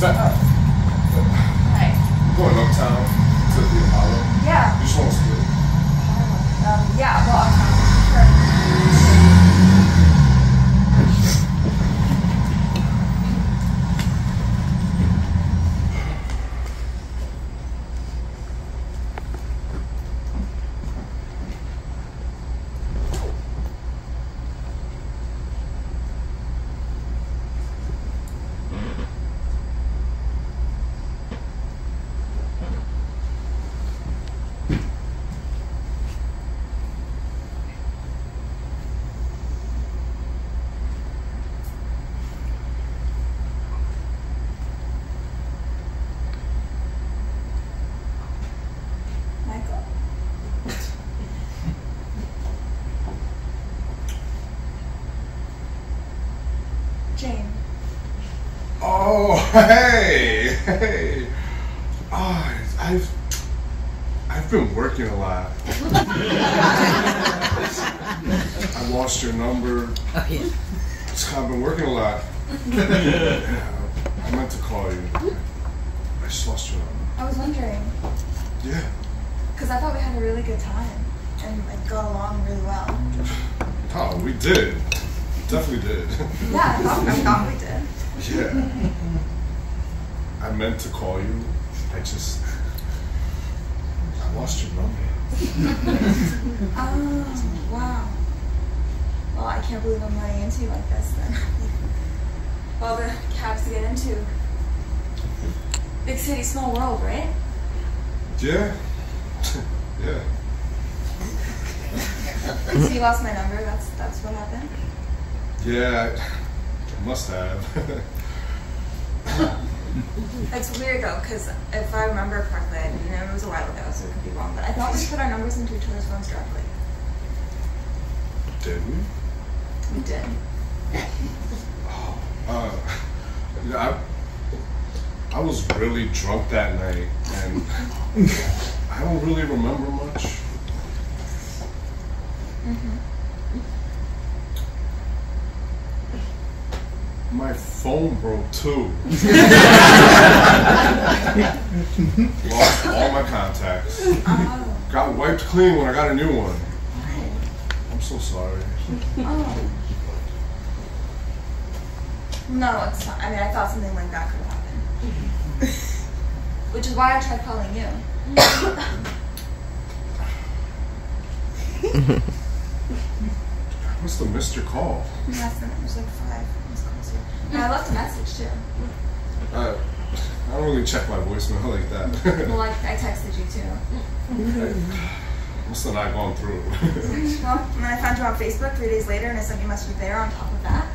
Cause I'm going uptown to the Apollo. Yeah. You just want to split it? Yeah, well, uptown. Sure. Oh, hey, hey. Oh, I've been working a lot. I lost your number. Oh, yeah. I've been working a lot. Yeah, I meant to call you. I just lost your number. I was wondering. Yeah. Because I thought we had a really good time and it got along really well. Oh, we did. Definitely did. Yeah, I thought we did. Yeah, I meant to call you. I lost your number. Oh, wow. Well, I can't believe I'm running into you like this then. All the cabs to get into. Big city, small world, right? Yeah. Yeah. So you lost my number, that's what happened? Yeah. Must have. It's weird though, because if I remember correctly, I didn't know, it was a while ago, so it could be wrong, but I thought we put our numbers into each other's phones directly. Did we? We did. Oh, you know, I was really drunk that night, and I don't really remember much. Mm-hmm. My phone broke too. Lost all my contacts. Oh. Got wiped clean when I got a new one. Oh. I'm so sorry. Oh. No, it's not. I mean, I thought something like that could happen. Which is why I tried calling you. I must have missed your call. Last night it was like 5. And I left a message too. I don't really check my voicemail like that. Well, I texted you too. Must have not gone through. Well, when I found you on Facebook 3 days later, and I said you must be there on top of that.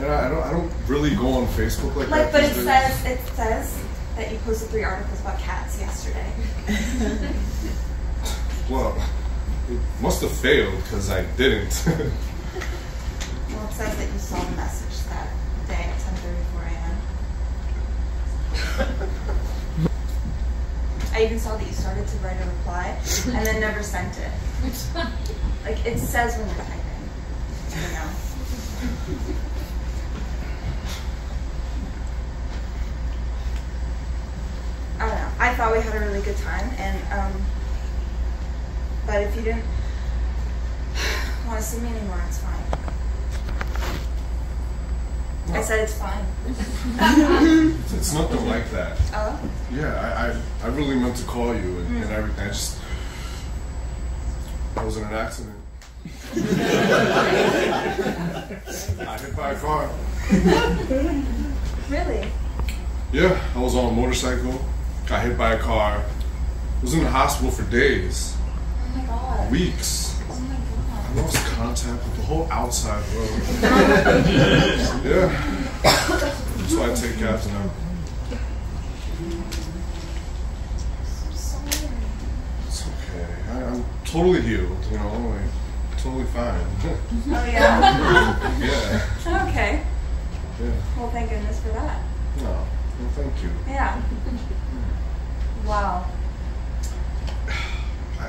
Yeah, I don't really go on Facebook like that. But it says that you posted 3 articles about cats yesterday. Well, it must have failed because I didn't. Well, it says that you saw the message that day at 10:34 a.m. I even saw that you started to write a reply and then never sent it. Like, it says when you're typing, you know. I don't know. I thought we had a really good time, and but if you didn't want to see me anymore, it's fine. I said it's fine. It's nothing like that. Oh? Yeah, I really meant to call you and everything. I was in an accident. I hit by a car. Really? Yeah, I was on a motorcycle. Got hit by a car. I was in the hospital for days. Oh my god. Weeks. Oh my god. I lost contact with the whole outside world. Yeah. That's why I take cabs now. I'm sorry. It's okay. I'm totally healed, you know, like, totally fine. Oh, yeah? Yeah. Okay. Yeah. Well, thank goodness for that. No. Well, thank you. Yeah. Wow.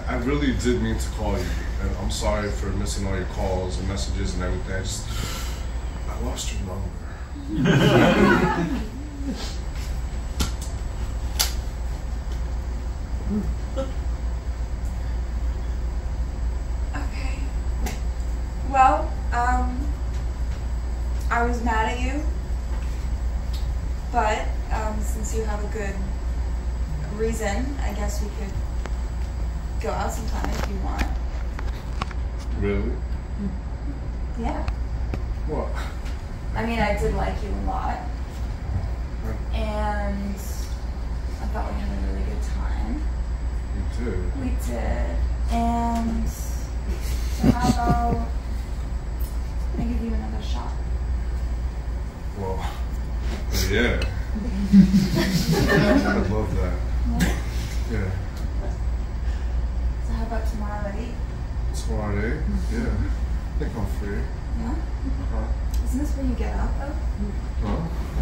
I really did mean to call you, and I'm sorry for missing all your calls and messages and everything. I lost your number. Okay. Well, I was mad at you, but since you have a good reason, I guess we could go out sometime if you want. Really? Yeah. What? I mean, I did like you a lot, and I thought we had a really good time. We did. We did. And so how about I give you another shot? Well, yeah. I love that. Yeah. Yeah. So how about tomorrow at 8? Tomorrow at 8? Yeah. I think I'm free. Yeah? Isn't this where you get out though? Huh?